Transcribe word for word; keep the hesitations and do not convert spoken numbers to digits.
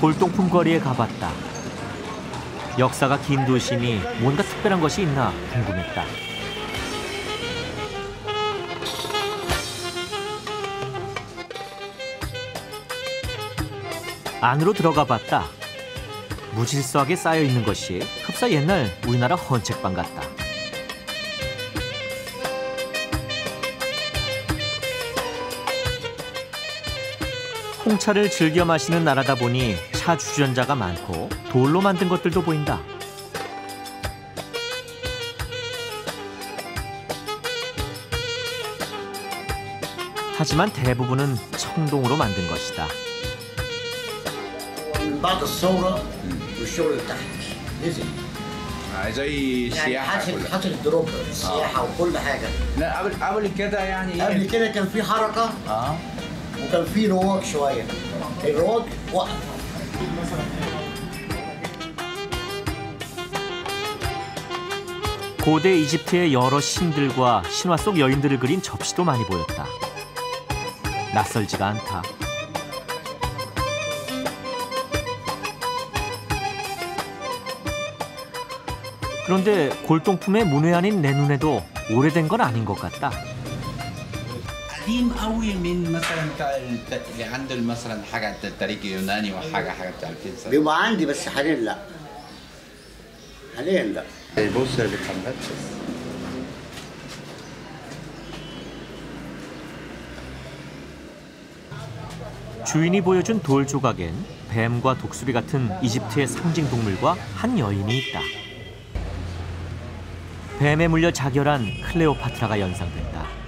골동품 거리에 가봤다. 역사가 긴 도시니 뭔가 특별한 것이 있나 궁금했다. 안으로 들어가 봤다. 무질서하게 쌓여있는 것이 흡사 옛날 우리나라 헌책방 같다. 홍차를 즐겨 마시는 나라다 보니 차 주전자가 많고 돌로 만든 것들도 보인다. 하지만 대부분은 청동으로 만든 것이다. 고대 이집트의 여러 신들과 신화 속 여인들을 그린 접시도 많이 보였다. 낯설지가 않다. 그런데 골동품의 문외한인 내 눈에도 오래된 건 아닌 것 같다. 주인이 보여준 돌 조각엔 뱀과 독수리 같은 이집트의 상징 동물과 한 여인이 있다. 뱀에 물려 자결한 클레오파트라가 연상된다.